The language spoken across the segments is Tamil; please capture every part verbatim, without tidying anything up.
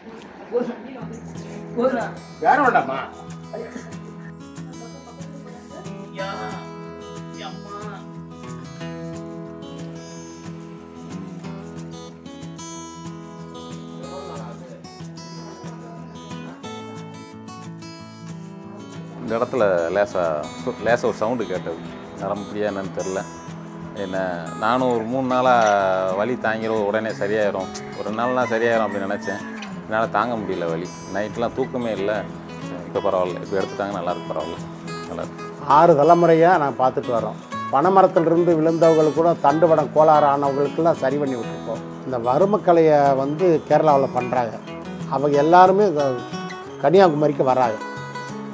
The other sound get up. Narampriya Nanterla. In Nano Munala Valitangiro, Rene Seriero, or Nala Seriero Binanace, Naratangam Bilavali, Naitla Tukumela, Caparol, Bertang Alar Parol. Are the Lamaria and Pathatura. Panamarthal Rundu Vilanda Vilkura, Thunderband Kola, and Vilkula, Sarivan Yuko. The Varumakalia, one day Kerala Pandraga. Avayalarme, Kanyakumari Varaga.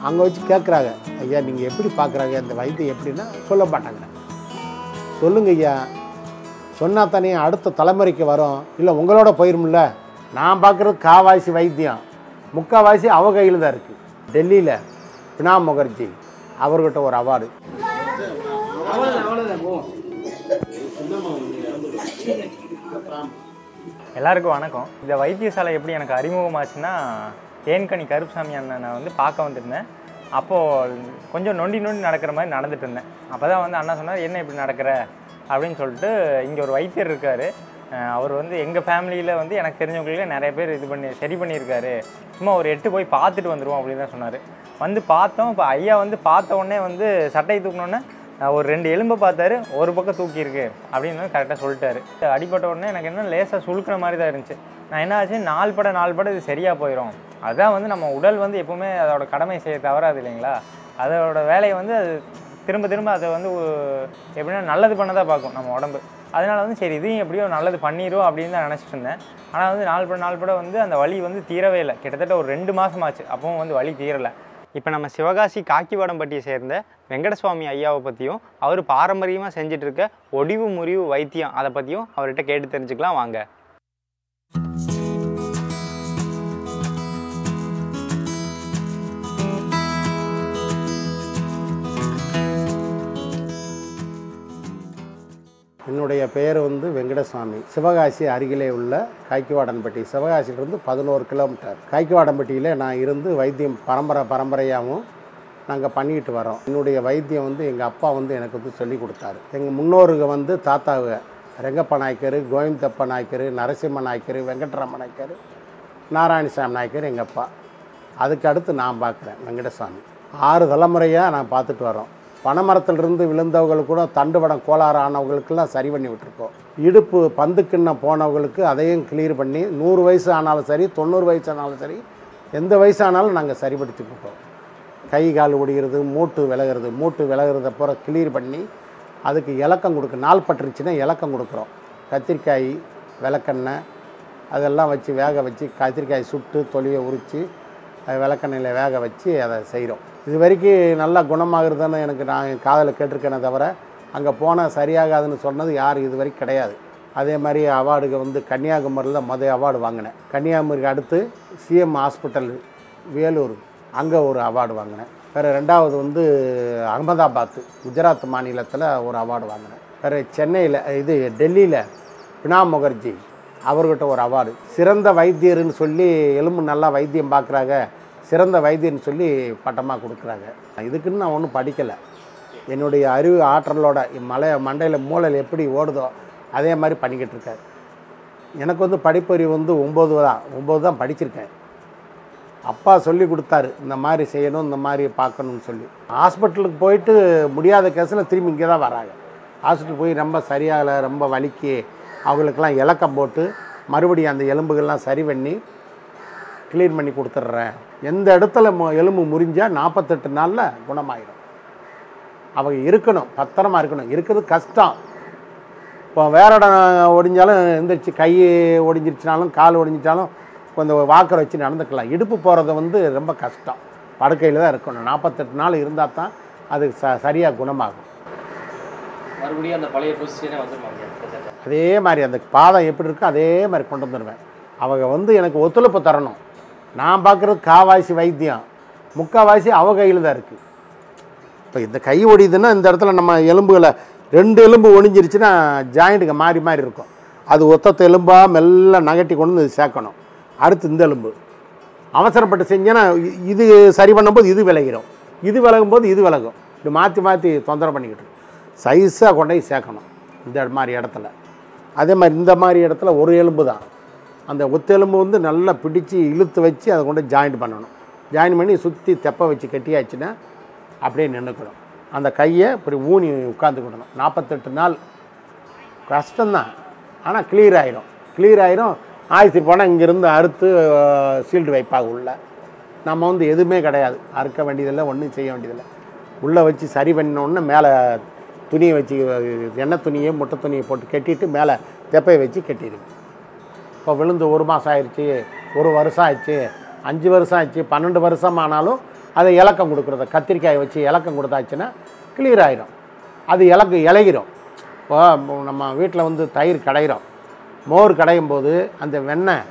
அங்க வச்சு கேக்குறாங்க ஐயா நீங்க எப்படி பார்க்கறாங்க அந்த வைத்தியம் எப்படினா சொல்ல மாட்டாங்க சொல்லுங்க ஐயா சொன்னா தானே அடுத்த தலைமுறைக்கு வரும் இல்ல உங்களோட போயிரும்ல நான் பார்க்கறது காவாசி வைத்தியம் முக்காவாசி அவ கையில தான் இருக்கு டெல்லியில பினா முகர்ஜி அவர்கிட்ட ஒரு அவார்ட் எல்லாருக்கும் வணக்கம் இந்த வைத்தியசாலை எப்படி எனக்கு அறிமுகமாச்சுன்னா தேன்கனி கருப்புசாமி அண்ணனை வந்து பார்க்க வந்திருந்தேன் அப்போ கொஞ்சம் நொண்டி நொண்டி நடக்கிற மாதிரி நடந்துட்டு இருந்தேன் அப்பதான் வந்து அண்ணா சொன்னார் என்ன இப்படி நடக்கிற அப்படின்னு சொல்லிட்டு இங்க ஒரு வைத்தியர் இருக்காரு அவர் வந்து எங்க ஃபேமிலியில வந்து எனக்கு தெரிஞ்சவங்களுக்கு நிறைய பேர் இது பண்ணி சரி பண்ணியிருக்காரு சும்மா ஒரு எட்டு போய் பார்த்துட்டு வந்துருவோம் அப்படின்னு தான் சொன்னாரு வந்து பார்த்தோம் இப்போ ஐயா வந்து பார்த்த உடனே வந்து சட்டை தூக்கணும்னா ஒரு ரெண்டு எலும்பை பார்த்தாரு ஒரு பக்கம் தூக்கி இருக்கு அப்படின்னு கரெக்டாக சொல்லிட்டாரு அடிபட்ட உடனே எனக்கு என்ன லேசாக சுழுக்கிற மாதிரி தான் இருந்துச்சு நான் என்ன ஆச்சு நாலு பட நாலு பட இது சரியாக போயிடும் அதான் வந்து நம்ம உடல் வந்து எப்பவுமே அதோட கடமை செய்ய தவறாது இல்லைங்களா அதோட வேலையை வந்து அது திரும்ப திரும்ப அதை வந்து எப்படின்னா நல்லது பண்ணதான் பார்க்கும் நம்ம உடம்பு அதனால வந்து சரி இதையும் எப்படியோ நல்லது பண்ணிடுவோம் அப்படின்னு தான் நினச்சிட்டு இருந்தேன் ஆனால் வந்து நாலு பட நாலு பட வந்து அந்த வலி வந்து தீரவே இல்லை கிட்டத்தட்ட ஒரு ரெண்டு மாதமாச்சு அப்பவும் வந்து வலி தீரலை இப்போ நம்ம சிவகாசி காக்கிவாடம்பட்டியை சேர்ந்த வெங்கடசுவாமி ஐயாவை பற்றியும் அவர் பாரம்பரியமாக செஞ்சுட்டு இருக்க ஒடிவு முறிவு வைத்தியம் அதை பற்றியும் அவர்கிட்ட கேட்டு தெரிஞ்சுக்கலாம் வாங்க என்னுடைய பெயர் வந்து வெங்கடசாமி சிவகாசி அருகிலே உள்ள காக்கிவாடம்பட்டி சிவகாசியிலிருந்து பதினோரு கிலோமீட்டர் காக்கிவாடம்பட்டியில் நான் இருந்து வைத்தியம் பரம்பரை பரம்பரையாகவும் நாங்கள் பண்ணிக்கிட்டு வரோம் என்னுடைய வைத்தியம் வந்து எங்கள் அப்பா வந்து எனக்கு வந்து சொல்லிக் கொடுத்தாரு எங்கள் முன்னோருக்கு வந்து தாத்தாவுக ரெங்கப்ப நாயக்கர் கோவிந்தப்ப நாயக்கர் நரசிம்ம நாயக்கர் வெங்கட்ராம நாயக்கர் நாராயணசாமி நாயக்கர் எங்கள் அப்பா அதுக்கு அடுத்து நான் பார்க்குறேன் வெங்கடசாமி ஆறு தலைமுறையாக நான் பார்த்துட்டு வரோம் பனமரத்திலிருந்து விழுந்தவங்களுக்கு கூட தண்டுவடம் கோளாறு ஆனவங்களுக்கெல்லாம் சரி பண்ணி விட்டுருக்கோம் இடுப்பு பந்துக்குன்ன போனவங்களுக்கு அதையும் கிளியர் பண்ணி நூறு வயசு ஆனாலும் சரி தொண்ணூறு வயசு ஆனாலும் சரி எந்த வயசானாலும் நாங்கள் சரிபடுத்தி கொடுப்போம் கை கால் ஒடிகிறது மூட்டு விலகிறது மூட்டு விலகிறத பூரா கிளியர் பண்ணி அதுக்கு இலக்கம் கொடுக்க நாள் பட்டுருச்சுன்னா இலக்கம் கொடுக்குறோம் கத்திரிக்காய் விளக்கெண்ணெய் அதெல்லாம் வச்சு வேக வச்சு கத்திரிக்காய் சுட்டு தொலியை உரித்து விளக்கெண்ணையில் வேக வச்சு அதை செய்கிறோம் இது வரைக்கும் நல்லா குணமாகிறதுன்னு எனக்கு நான் காதில் கேட்டிருக்கேனே தவிர அங்கே போனால் சரியாகாதுன்னு சொன்னது யார் இது வரைக்கும் கிடையாது அதே மாதிரி அவார்டுக்கு வந்து கன்னியாகுமரியில் மொதல் அவார்டு வாங்கினேன் கன்னியாகுமரிக்கு அடுத்து சிஎம் ஹாஸ்பிட்டல் வேலூர் அங்கே ஒரு அவார்டு வாங்கினேன் வேறு ரெண்டாவது வந்து அகமதாபாத் குஜராத் மாநிலத்தில் ஒரு அவார்டு வாங்கினேன் வேறு சென்னையில் இது டெல்லியில் பினா முகர்ஜி அவர்கிட்ட ஒரு அவார்டு சிறந்த வைத்தியர்னு சொல்லி எலும்பு நல்லா வைத்தியம் பார்க்குறாங்க சிறந்த வைத்தியன்னு சொல்லி பட்டமாக கொடுக்குறாங்க இதுக்குன்னு நான் ஒன்றும் படிக்கலை என்னுடைய அறிவு ஆற்றலோட மலை மண்டையில் மூளையில் எப்படி ஓடுதோ அதே மாதிரி பண்ணிக்கிட்டு இருக்காரு எனக்கு வந்து படிப்பறிவு வந்து ஒம்பது தான் ஒம்பது தான் படிச்சிருக்கேன் அப்பா சொல்லி கொடுத்தாரு இந்த மாதிரி செய்யணும் இந்த மாதிரி பார்க்கணும்னு சொல்லி ஹாஸ்பிட்டலுக்கு போயிட்டு முடியாத கேஸில் திரும்பி இங்கே தான் வராங்க ஹாஸ்பிட்டல் போய் ரொம்ப சரியாகலை ரொம்ப வலிக்கு அவங்களுக்கெல்லாம் இலக்கம் போட்டு மறுபடியும் அந்த எலும்புகள்லாம் சரி பண்ணி கிளீன் பண்ணி கொடுத்துட்றேன் எந்த இடத்துல எலும்பு முறிஞ்சால் நாற்பத்தெட்டு நாளில் குணமாயிடும் அவங்க இருக்கணும் பத்திரமா இருக்கணும் இருக்கிறது கஷ்டம் இப்போ வேற இடம் ஒடிஞ்சாலும் எழுந்திரிச்சு கை ஒடிஞ்சிருச்சினாலும் கால் ஒடிஞ்சிட்டாலும் கொஞ்சம் வாக்கரை வச்சு நடந்துக்கலாம் இடுப்பு போகிறது வந்து ரொம்ப கஷ்டம் படுக்கையில் தான் இருக்கணும் நாற்பத்தெட்டு நாள் இருந்தால் தான் அது ச சரியாக குணமாகும் மறுபடியும் அந்த பழைய பொசிஷனே வந்துடுவாங்க அதே மாதிரி அந்த பாதம் எப்படி இருக்கோ அதே மாதிரி கொண்டு வந்துடுவேன் அவங்க வந்து எனக்கு ஒத்துழைப்பு தரணும் நான் பார்க்குறது காவாசி வைத்தியம் முக்காவாசி அவ கையில் தான் இருக்குது இப்போ இந்த கை ஒடியுதுன்னா இந்த இடத்துல நம்ம எலும்புகளை ரெண்டு எலும்பு ஒடிஞ்சிருச்சுன்னா ஜாயிண்ட்டுக்கு மாறி மாறி இருக்கும் அது ஒத்த எலும்பாக மெல்ல நகட்டி கொண்டு சேர்க்கணும் அடுத்து இந்த எலும்பு அவசரப்பட்டு செஞ்சேன்னா இது சரி பண்ணும்போது இது விலகிடும், இது விலகும்போது இது விலகும். இப்படி மாற்றி மாற்றி தொந்தரவு பண்ணிக்கிட்டு சைஸாக கொண்டு போய் சேர்க்கணும் இந்த மாதிரி இடத்துல. அதே மாதிரி இந்த மாதிரி இடத்துல ஒரு எலும்பு தான், அந்த ஒத்தெலும்பு வந்து நல்லா பிடிச்சி இழுத்து வச்சு அதை கொண்டு ஜாயிண்ட் பண்ணணும். ஜாயின் பண்ணி சுற்றி தெப்பை வச்சு கட்டியாச்சுன்னா அப்படியே நின்றுக்கணும். அந்த கையை இப்படி ஊனி உட்காந்துக்கிடணும் நாற்பத்தெட்டு நாள். கஷ்டம்தான், ஆனால் கிளியர் ஆகிடும். கிளியர் ஆகிடும் ஆயிடுச்சு போனால் இங்கேருந்து அறுத்து சீல்டு வைப்பாக உள்ள. நம்ம வந்து எதுவுமே கிடையாது, அறுக்க வேண்டியதில்லை, ஒன்றும் செய்ய வேண்டியதில்லை. உள்ளே வச்சு சரி பண்ணோன்னு மேலே துணியை வச்சு எண்ணெய் துணியை முட்டை துணியை போட்டு கட்டிட்டு மேலே தெப்பையை வச்சு கட்டிடுது. இப்போ விழுந்து ஒரு மாதம் ஆயிடுச்சு, ஒரு வருஷம் ஆயிடுச்சு, அஞ்சு வருஷம் ஆயிடுச்சு, பன்னெண்டு வருஷம் ஆனாலும் அதை இலக்கம் கொடுக்குறத கத்திரிக்காயை வச்சு இலக்கம் கொடுத்தாச்சுன்னா கிளியர் ஆகிடும். அது இலக்கு இலகிடும். இப்போ நம்ம வீட்டில் வந்து தயிர் கடைகிறோம், மோர் கடையும் போது அந்த வெண்ணெய்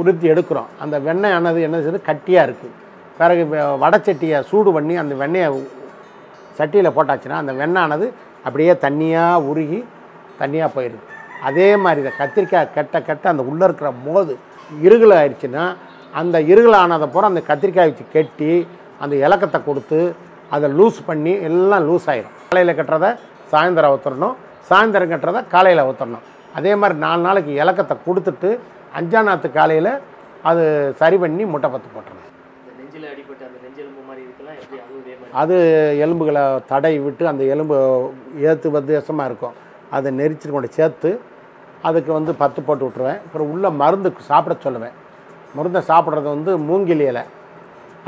உறுத்தி எடுக்கிறோம். அந்த வெண்ணெய் ஆனது என்ன செய்யுது, கட்டியாக இருக்குது. பிறகு வடச்சட்டியை சூடு பண்ணி அந்த வெண்ணெயை சட்டியில் போட்டாச்சுன்னா அந்த வெண்ணெய் ஆனது அப்படியே தண்ணியாக உருகி தண்ணியாக போயிடுது. அதே மாதிரி இந்த கத்திரிக்காய் கெட்ட கெட்ட அந்த உள்ளே இருக்கிற மோது இருகல் ஆயிடுச்சுன்னா அந்த இருகல் ஆனதை பூரா அந்த கத்திரிக்காய் வச்சு கட்டி அந்த இலக்கத்தை கொடுத்து அதை லூஸ் பண்ணி எல்லாம் லூஸ் ஆகிடும். காலையில் கட்டுறதை சாயந்தரம் ஊற்றணும், சாயந்தரம் கட்டுறதை காலையில் ஊற்றணும். அதே மாதிரி நாலு நாளைக்கு இலக்கத்தை கொடுத்துட்டு அஞ்சா நாற்று காலையில் அது சரி பண்ணி முட்டை பத்து போட்டுறணும். அது எலும்புகளை தடை விட்டு அந்த எலும்பு ஏற்று வித்தியாசமாக இருக்கும். அதை நெரிச்சு கொண்டு சேர்த்து அதுக்கு வந்து பத்து போட்டு விட்டுருவேன். அப்புறம் உள்ளே மருந்து சாப்பிட சொல்லுவேன். மருந்தை சாப்பிட்றது வந்து மூங்கில் இலை,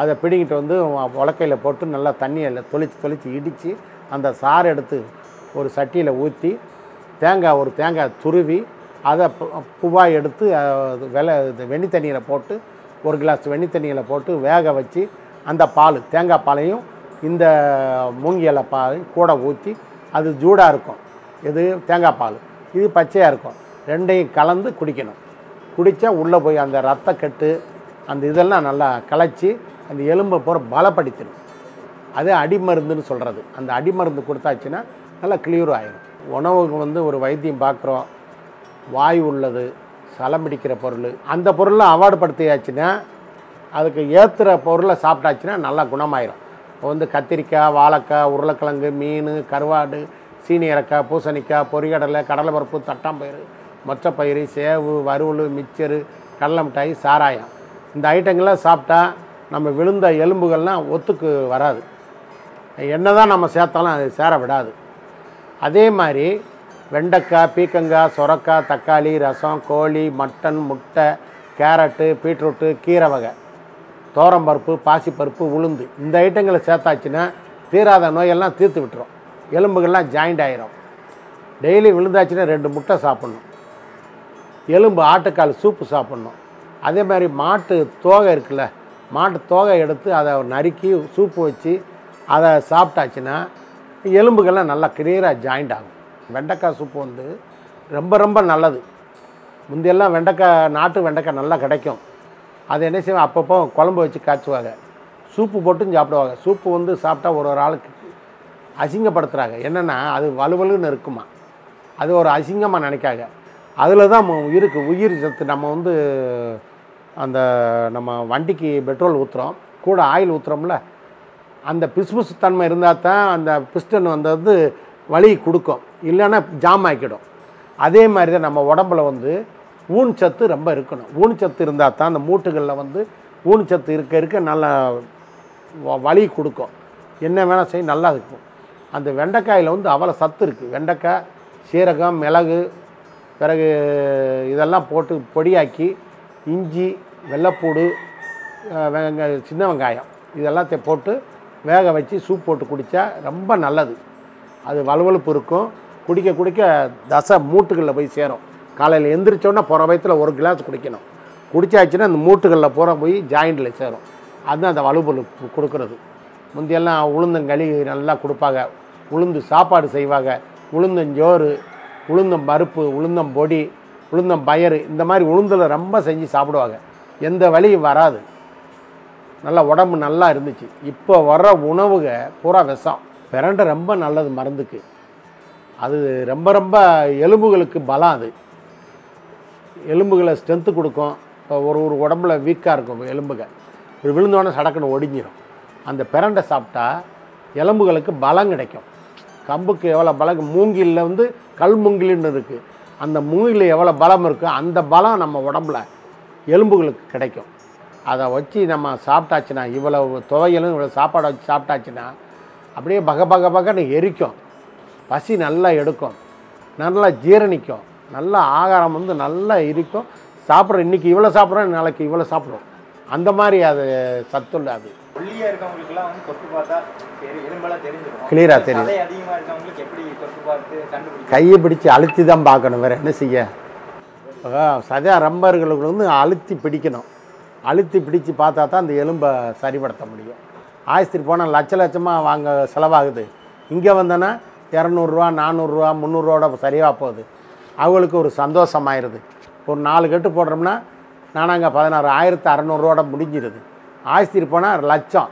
அதை பிடிங்கிட்டு வந்து உலக்கையில் போட்டு நல்லா தண்ணியில் தொளிச்சு தொளிச்சு இடித்து அந்த சாறு எடுத்து ஒரு சட்டியில் ஊற்றி தேங்காய் ஒரு தேங்காய் துருவி அதை பூவாக எடுத்து வெலை வெண்ணி தண்ணியில் போட்டு ஒரு கிளாஸ் வெண்ணி தண்ணியில் போட்டு வேக வச்சு அந்த பால் தேங்காய் பாலையும் இந்த மூங்கில் இலை பாலையும் கூட ஊற்றி அது ஜூடாக இருக்கும். இது தேங்காய் பால், இது பச்சையாக இருக்கும். ரெண்டையும் கலந்து குடிக்கணும். குடித்தா உள்ளே போய் அந்த ரத்தக்கட்டு அந்த இதெல்லாம் நல்லா கலைச்சி அந்த எலும்பை போகிற பலப்படுத்தணும். அதே அடிமருந்துன்னு சொல்கிறது. அந்த அடிமருந்து கொடுத்தாச்சுன்னா நல்லா கிளியரும் ஆகிடும். உணவுக்கு வந்து ஒரு வைத்தியம் பார்க்குறோம், வாய் உள்ளது சலம்பிடிக்கிற பொருள் அந்த பொருளை அவாய்டு படுத்தியாச்சுன்னா அதுக்கு ஏற்றுற பொருளை சாப்பிட்டாச்சுன்னா நல்லா குணமாயிடும். இப்போ வந்து கத்திரிக்காய், வாழைக்காய், உருளைக்கிழங்கு, மீன், கருவாடு, சீனி இறக்காய், பூசணிக்காய், பொறிகடலை, கடலைப்பருப்பு, தட்டாம்பயிறு, மொச்சப்பயிறு, சேவு, வறுவல், மிச்சரு, கடலை மிட்டாய், சாராயம், இந்த ஐட்டங்கள்லாம் சாப்பிட்டா நம்ம விழுந்த எலும்புகள்லாம் ஒத்துக்கு வராது. என்ன தான் நம்ம சேர்த்தாலும் அது சேர விடாது. அதே மாதிரி வெண்டைக்காய், பீக்கங்காய், சொரக்காய், தக்காளி, ரசம், கோழி, மட்டன், முட்டை, கேரட்டு, பீட்ரூட்டு, கீரை வகை, தோரம்பருப்பு, பாசிப்பருப்பு, உளுந்து, இந்த ஐட்டங்களை சேர்த்தாச்சுன்னா தீராத நோயெல்லாம் தீர்த்து விட்டுரும். எலும்புகள்லாம் ஜாயிண்ட் ஆகிரும். டெய்லி விழுந்தாச்சுன்னா ரெண்டு முட்டை சாப்பிட்ணும். எலும்பு ஆட்டுக்கால் சூப்பு சாப்பிட்ணும். அதே மாதிரி மாட்டு தோகை இருக்குல்ல, மாட்டு தோகை எடுத்து அதை நறுக்கி சூப்பு வச்சு அதை சாப்பிட்டாச்சுன்னா எலும்புகள்லாம் நல்லா கிளியராக ஜாயிண்ட் ஆகும். வெண்டைக்காய் சூப்பு வந்து ரொம்ப ரொம்ப நல்லது. முந்தையெல்லாம் வெண்டைக்காய் நாட்டு வெண்டைக்காய் நல்லா கிடைக்கும். அது என்ன செய்வோம், அப்பப்போ குழம்பு வச்சு காய்ச்சுவாங்க, சூப்பு போட்டும் சாப்பிடுவாங்க. சூப்பு வந்து சாப்பிட்டா ஒரு ஒரு ஆளுக்கு அசிங்கப்படுத்துகிறாங்க. என்னென்னா அது வலுவலுன்னு இருக்குமா, அது ஒரு அசிங்கமாக நினைக்காங்க. அதில் தான் இருக்குது உயிர் சத்து. நம்ம வந்து அந்த நம்ம வண்டிக்கு பெட்ரோல் ஊற்றுறோம், கூட ஆயில் ஊற்றுறோம்ல, அந்த பிசுபிசு தன்மை இருந்தால் தான் அந்த பிஸ்டன் வந்தது வலி கொடுக்கும், இல்லைன்னா ஜாம் ஆக்கிடும். அதே மாதிரி தான் நம்ம உடம்பில் வந்து ஊன்சத்து ரொம்ப இருக்கணும். ஊன்சத்து இருந்தால் தான் அந்த மூட்டுகளில் வந்து ஊன்சத்து இருக்க இருக்க நல்லா வலி கொடுக்கும். என்ன வேணால் செய்ய நல்லா இருக்கும். அந்த வெண்டைக்காயில் வந்து அவ்வளோ சத்து இருக்குது. வெண்டைக்காய், சீரகம், மிளகு, பிறகு இதெல்லாம் போட்டு பொடியாக்கி இஞ்சி, வெள்ளைப்பூடு, வெங்க சின்ன வெங்காயம் இதெல்லாத்தை போட்டு வேக வச்சு சூப் போட்டு குடித்தா ரொம்ப நல்லது. அது வலுவலுப்பு இருக்கும். குடிக்க குடிக்க தசை மூட்டுகளில் போய் சேரும். காலையில் எந்திரிச்சோன்னா போகிற வயத்தில் ஒரு கிளாஸ் குடிக்கணும். குடித்தாச்சுன்னா அந்த மூட்டுகளில் போகிற போய் ஜாயிண்டில் சேரும். அதுதான் அந்த வலுவலுப்பு கொடுக்கறது. முந்தையெல்லாம் உளுந்தங்களி நல்லா கொடுப்பாங்க, உளுந்து சாப்பாடு செய்வாங்க, உளுந்தஞ்சோறு, உளுந்தம் பருப்பு, உளுந்தம் பொடி, உளுந்தம் பயறு, இந்த மாதிரி உளுந்தில் ரொம்ப செஞ்சு சாப்பிடுவாங்க. எந்த வழியும் வராது, நல்லா உடம்பு நல்லா இருந்துச்சு. இப்போ வர்ற உணவுக பூரா விஷம். பிரண்டை ரொம்ப நல்லது மருந்துக்கு. அது ரொம்ப ரொம்ப எலும்புகளுக்கு பலம். அது எலும்புகளை ஸ்ட்ரென்த்து கொடுக்கும். ஒரு ஒரு உடம்புல வீக்காக இருக்கும் எலும்புக. இப்படி விழுந்தோடனே சடக்குன்னு ஒடிஞ்சிடும். அந்த பிரண்டை சாப்பிட்டா எலும்புகளுக்கு பலம் கிடைக்கும். கம்புக்கு எவ்வளோ பலம், மூங்கிலில் வந்து கல் மூங்கிலின்னு இருக்குது, அந்த மூங்கிலில் எவ்வளோ பலம் இருக்குது அந்த பலம் நம்ம உடம்புல எலும்புகளுக்கு கிடைக்கும். அதை வச்சு நம்ம சாப்பிட்டாச்சுன்னா, இவ்வளவு துவையலும் இவ்வளோ சாப்பாடை வச்சு சாப்பிட்டாச்சுன்னா அப்படியே பக பக பகன்னு எரிக்கும், பசி நல்லா எடுக்கும், நல்லா ஜீரணிக்கும், நல்ல ஆகாரம் வந்து நல்லா இருக்கும். சாப்பிட்றோம், இன்றைக்கி இவ்வளோ சாப்பிட்றோம், நாளைக்கு இவ்வளோ சாப்பிட்றோம், அந்த மாதிரி அது சத்துள்ள. அது ஒல்லியாக இருக்கவங்களுக்குலாம் வந்து தொட்டு பார்த்தா எலும்பெல்லாம் தெரிஞ்சிடும், கிளியராக தெரியும். அதிகமாக இருக்கவங்களுக்கு எப்படி தொட்டு பார்த்து கண்டுபிடிக்கும்? கையை பிடிச்சி அழுத்தி தான் பார்க்கணும், வேறு என்ன செய்ய. சதை ரம்பர்களுக்கு வந்து அழுத்தி பிடிக்கணும், அழுத்தி பிடிச்சி பார்த்தா தான் அந்த எலும்பை சரிப்படுத்த முடியும். ஆஸ்திரி போனால் லட்ச லட்சமாக வாங்க செலவாகுது, இங்கே வந்தோன்னா இரநூறுவா நானூறுரூவா முந்நூறுரூவோட சரியாக போகுது. அவங்களுக்கு ஒரு சந்தோஷமாயிருது. ஒரு நாலு கட்டு போடுறோம்னா நானாங்க பதினாறு ஆயிரத்து அறநூறுவாட முடிஞ்சிடுது. ஆஸ்திரி போனால் லட்சம்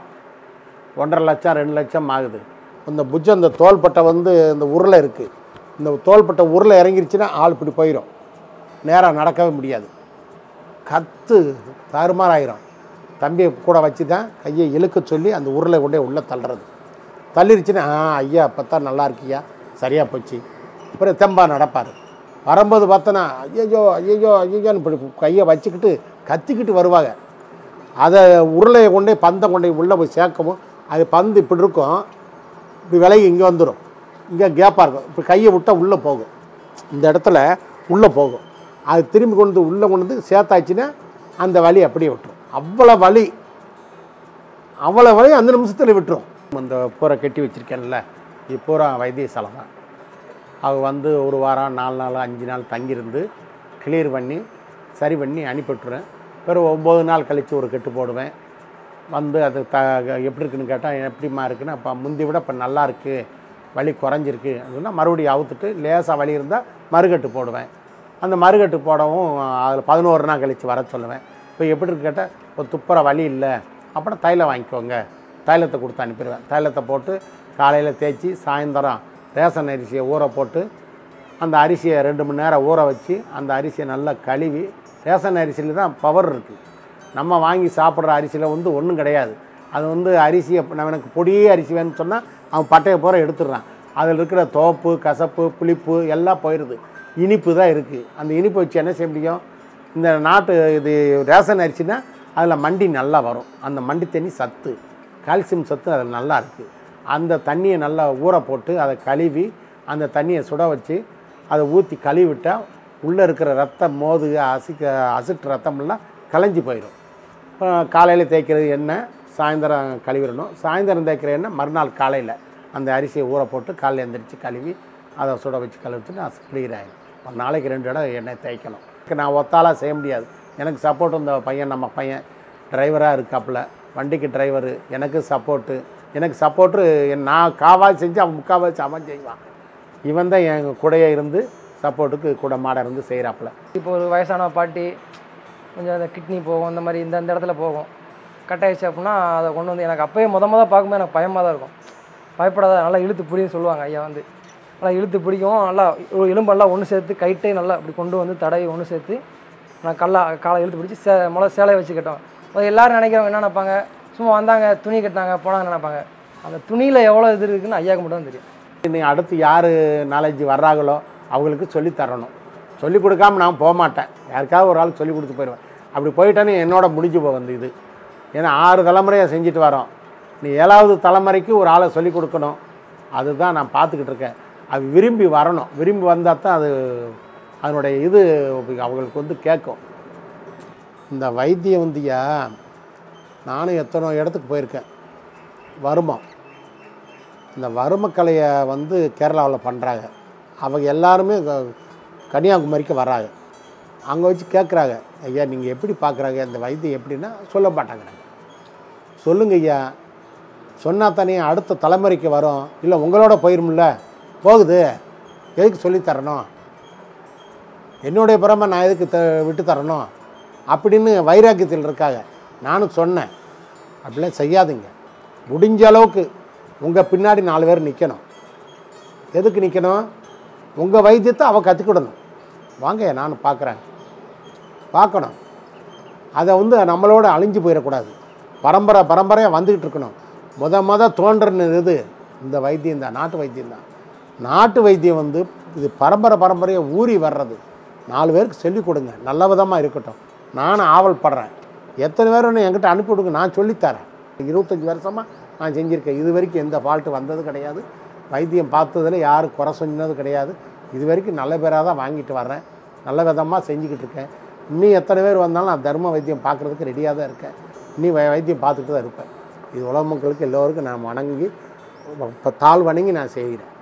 ஒன்றரை லட்சம் ரெண்டு லட்சம் ஆகுது. இந்த புஜம் இந்த தோள்பட்டை வந்து இந்த உருளை இருக்குது, இந்த தோள்பட்டை உருளை இறங்கிருச்சுன்னா ஆள் இப்படி போயிடும், நேராக நடக்கவே முடியாது, கற்று தாறுமாறாயிரும். தம்பியை கூட வச்சு தான் கையை இழுக்க சொல்லி அந்த உருளை கொண்டே உள்ளே தள்ளுறது. தள்ளிருச்சுன்னா ஆ ஐயா அப்போ தான் நல்லா இருக்கியா, சரியாக போச்சு. அப்புறம் தெம்பா நடப்பார். வரும்போது பார்த்தோன்னா ஐயோ ஐயோ ஐயோன்னு இப்படி கையை வச்சுக்கிட்டு கத்திக்கிட்டு வருவாங்க. அதை உருளையை கொண்டே பந்தை கொண்டே உள்ளே போய் சேர்க்கவும் அது பந்து இப்படி இருக்கும், இப்படி விலகி இங்கே வந்துடும், இங்கே கேப்பாக இருக்கும், இப்படி கையை விட்டால் உள்ளே போகும், இந்த இடத்துல உள்ளே போகும். அது திரும்பி கொண்டு உள்ளே கொண்டு வந்து சேர்த்தாச்சுன்னா அந்த வலி அப்படியே விட்டுரும். அவ்வளோ வலி அவ்வளோ வலி அந்த நிமிஷத்தில் விட்டுரும். அந்த பூரை கட்டி வச்சுருக்கேன்ல, இது பூரா வைத்தியசாலை தான். அவங்க வந்து ஒரு வாரம் நாலு நாள் அஞ்சு நாள் தங்கியிருந்து கிளியர் பண்ணி சரி பண்ணி அனுப்பிவிட்டுறேன். பிறகு ஒம்பது நாள் கழித்து ஒரு கட்டு போடுவேன். வந்து அது த எப்படி இருக்குன்னு கேட்டால் எப்படிமா இருக்குன்னு, அப்போ முந்தி விட இப்போ நல்லா இருக்குது, வலி குறைஞ்சிருக்கு அப்படின்னா மறுபடியும் அவுத்துட்டு லேசாக வலி இருந்தால் மறுகட்டு போடுவேன். அந்த மறுகட்டு போடவும் அதில் பதினோரு நாள் கழித்து வர சொல்லுவேன். இப்போ எப்படி இருக்குன்னு கேட்டால் இப்போ துப்புற வலி இல்லை அப்புறம் தைலம் வாங்கிக்கோங்க, தைலத்தை கொடுத்து அனுப்பிடுவேன். தைலத்தை போட்டு காலையில் தேய்ச்சி சாயந்தரம் ரேஷன் அரிசியை ஊற போட்டு அந்த அரிசியை ரெண்டு மணி நேரம் ஊற வச்சு அந்த அரிசியை நல்லா கழுவி, ரேஷன் அரிசியில் தான் பவர் இருக்குது, நம்ம வாங்கி சாப்பிட்ற அரிசியில் வந்து ஒன்றும் கிடையாது. அது வந்து அரிசியை நம்ம எனக்கு பொடியே அரிசி வேணும்னு சொன்னால் அவன் பட்டையை பூரா எடுத்துடுறான், அதில் இருக்கிற தோப்பு கசப்பு புளிப்பு எல்லாம் போயிடுது, இனிப்பு தான் இருக்குது. அந்த இனிப்பு வச்சு என்ன செய்ய முடியும்? இந்த நாட்டு இது ரேஷன் அரிசினா அதில் மண்டி நல்லா வரும், அந்த மண்டி தண்ணி சத்து கால்சியம் சத்து அதில் நல்லா இருக்குது. அந்த தண்ணியை நல்லா ஊற போட்டு அதை கழுவி அந்த தண்ணியை சுட வச்சு அதை ஊற்றி கழுவிட்டால் உள்ளே இருக்கிற ரத்தம் மோது அசிக்க அசிட்டு ரத்தமெல்லாம் கலைஞ்சி போயிடும். காலையில் தேய்க்கிறது எண்ணெய் சாயந்தரம் கழுவிடணும், சாயந்தரம் தேய்க்கிற எண்ணெய் மறுநாள் காலையில் அந்த அரிசியை ஊற போட்டு காலையில் எழுந்திரிச்சு கழுவி அதை சுட வச்சு கழுவிச்சுட்டு நான் கிளியர் ஆகிடும். ஒரு நாளைக்கு ரெண்டு இடம் எண்ணெய் தேய்க்கணும். நான் ஒத்தாலாக செய்ய முடியாது, எனக்கு சப்போர்ட்டு இந்த பையன், நம்ம பையன் டிரைவராக இருக்காப்புல, வண்டிக்கு டிரைவரு, எனக்கு சப்போர்ட்டு எனக்கு சப்போர்ட்டு நான் காவாசி செஞ்சு அவன் முக்காவாசி அவன் செய்வான். இவன் தான் என் கூடையே இருந்து சப்போர்ட்டுக்கு கூட மாட இருந்து செய்கிறாப்புல. இப்போ ஒரு வயசான பாட்டி கொஞ்சம் அந்த கிட்னி போகும், அந்த மாதிரி இந்த அந்த இடத்துல போகும், கட் ஆகிடுச்சு அப்படின்னா அதை கொண்டு வந்து எனக்கு அப்போயே முத முத பார்க்கும்போது எனக்கு பயமாக தான் இருக்கும். பயப்படாத, நல்லா இழுத்து பிடின்னு சொல்லுவாங்க ஐயா வந்து, நல்லா இழுத்து பிடிக்கும், நல்லா எலும்பெல்லாம் ஒன்று சேர்த்து கைட்டே நல்லா இப்படி கொண்டு வந்து தடவை ஒன்று சேர்த்து நான் கல்லா காலை இழுத்து பிடிச்சி சே முதல்ல சேலை வச்சுக்கிட்டோம். அது எல்லோரும் நினைக்கிறவங்க என்ன நினைப்பாங்க, சும்மா வந்தாங்க துணி கட்டினாங்க போனாங்கன்னு நினைப்பாங்க. அந்த துணியில் எவ்வளோ இது இருக்குதுன்னு ஐயாவுக்கு மட்டும் தான் தெரியும். இன்னும் அடுத்து யார் நாலேஜ் வர்றாங்களோ அவங்களுக்கு சொல்லி தரணும். சொல்லிக் கொடுக்காமல் நான் போக மாட்டேன், யாருக்காவது ஒரு ஆள் சொல்லிக் கொடுத்து போயிடுவேன். அப்படி போயிட்டேன்னு என்னோட முடிஞ்சு போக வந்து இது ஏன்னா ஆறு தலைமுறையை செஞ்சுட்டு வரோம், நீ ஏழாவது தலைமுறைக்கு ஒரு ஆளை சொல்லிக் கொடுக்கணும். அதுதான் நான் பார்த்துக்கிட்டு இருக்கேன். அது விரும்பி வரணும், விரும்பி வந்தால் தான் அது அதனுடைய இது அவங்களுக்கு வந்து கேட்கும். இந்த வைத்தியம் வந்தியா நானும் எத்தனை இடத்துக்கு போயிருக்கேன். வருமம், இந்த வருமக்கலையை வந்து கேரளாவில் பண்ணுறாங்க. அவங்க எல்லாருமே கன்னியாகுமரிக்கு வர்றாங்க, அங்கே வச்சு கேட்குறாங்க ஐயா நீங்கள் எப்படி பார்க்குறாங்க இந்த வைத்தியம் எப்படின்னா சொல்ல மாட்டாங்க. சொல்லுங்க ஐயா, சொன்னால் தானே அடுத்த தலைமுறைக்கு வரும், இல்லை உங்களோட போயிருமில்ல போகுது, எதுக்கு சொல்லித்தரணும், என்னுடைய புறமை நான் எதுக்கு த விட்டு தரணும் அப்படின்னு வைராக்கியத்தில் இருக்காங்க. நானும் சொன்னேன் அப்படிலாம் செய்யாதுங்க, முடிஞ்ச அளவுக்கு உங்கள் பின்னாடி நாலு பேர் நிற்கணும். எதுக்கு நிற்கணும்? உங்கள் வைத்தியத்தை அவள் கற்றுக்கிடணும். வாங்க நான் பார்க்குறேன் பார்க்கணும், அதை வந்து நம்மளோட அழிஞ்சு போயிடக்கூடாது. பரம்பரை பரம்பரையாக வந்துக்கிட்டு இருக்கணும். முத மொதல் தோன்றுறது இந்த வைத்தியம் தான், நாட்டு வைத்தியம் தான். நாட்டு வைத்தியம் வந்து இது பரம்பரை பரம்பரையாக ஊறி வர்றது. நாலு பேருக்கு சொல்லிக் கொடுங்க, நல்ல விதமாக இருக்கட்டும். நானும் ஆவல் படுறேன். எத்தனை பேர் ஒன்று என்கிட்ட அனுப்பி விடுங்க, நான் சொல்லித்தரேன். இருபத்தஞ்சி வருஷமாக நான் செஞ்சுருக்கேன். இது வரைக்கும் எந்த ஃபால்ட்டு வந்தது கிடையாது. வைத்தியம் பார்த்ததில் யாரும் குறை சொன்னது கிடையாது. இது வரைக்கும் நல்ல பேராக தான் வாங்கிட்டு வர்றேன், நல்ல விதமாக செஞ்சுக்கிட்டு இருக்கேன். இன்னும் எத்தனை பேர் வந்தாலும் நான் தர்ம வைத்தியம் பார்க்குறதுக்கு ரெடியாக தான் இருக்கேன். இன்னும் வைத்தியம் பார்த்துட்டு தான் இருப்பேன். இது உலக மக்களுக்கு எல்லோருக்கும் நான் வணங்கி தாழ் வணங்கி நான் செய்கிறேன்.